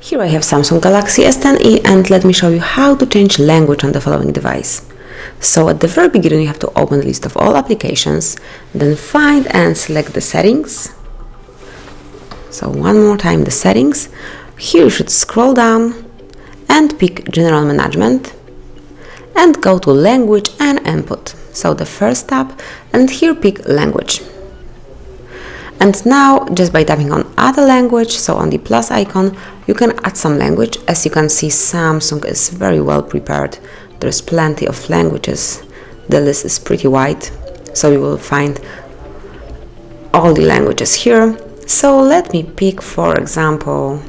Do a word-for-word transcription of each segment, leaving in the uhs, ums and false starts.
Here I have Samsung Galaxy S ten e, and let me show you how to change language on the following device. So at the very beginning you have to open the list of all applications, then find and select the settings. So one more time, the settings. Here you should scroll down and pick General Management and go to Language and Input. So the first tab, and here pick Language. And now just by tapping on Add a Language, so on the plus icon, you can add some language. As you can see, Samsung is very well prepared. There's plenty of languages. The list is pretty wide, so you will find all the languages here. So let me pick, for example,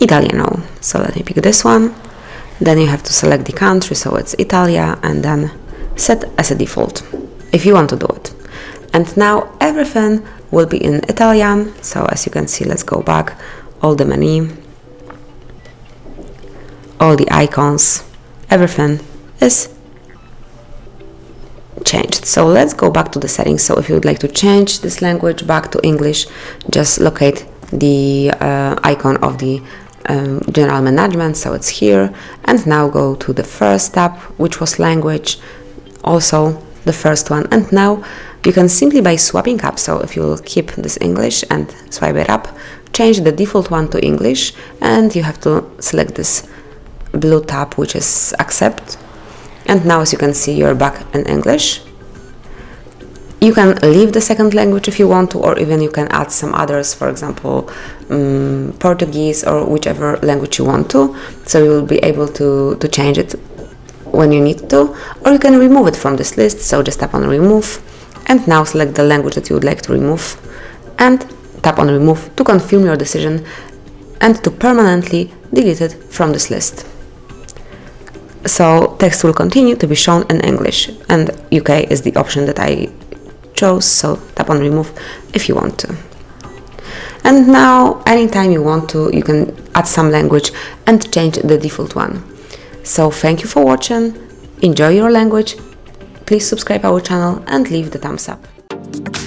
Italiano. So let me pick this one. Then you have to select the country, so it's Italia, and then set as a default if you want to do it. And now everything will be in Italian. So as you can see, let's go back, all the menu, all the icons, everything is changed. So let's go back to the settings. So if you would like to change this language back to English, just locate the uh, icon of the Um, general management, so it's here, and now go to the first tab, which was language, also the first one, and now you can simply by swapping up, so if you'll keep this English and swipe it up, change the default one to English, and you have to select this blue tab, which is accept, and now as you can see, you're back in English. You can leave the second language if you want to, or even you can add some others, for example, um, Portuguese or whichever language you want to. So you will be able to, to change it when you need to, or you can remove it from this list. So just tap on remove, and now select the language that you would like to remove and tap on remove to confirm your decision and to permanently delete it from this list. So text will continue to be shown in English, and U K is the option that I chose, so tap on remove if you want to. And now anytime you want to, you can add some language and change the default one. So thank you for watching, enjoy your language, please subscribe our channel and leave the thumbs up.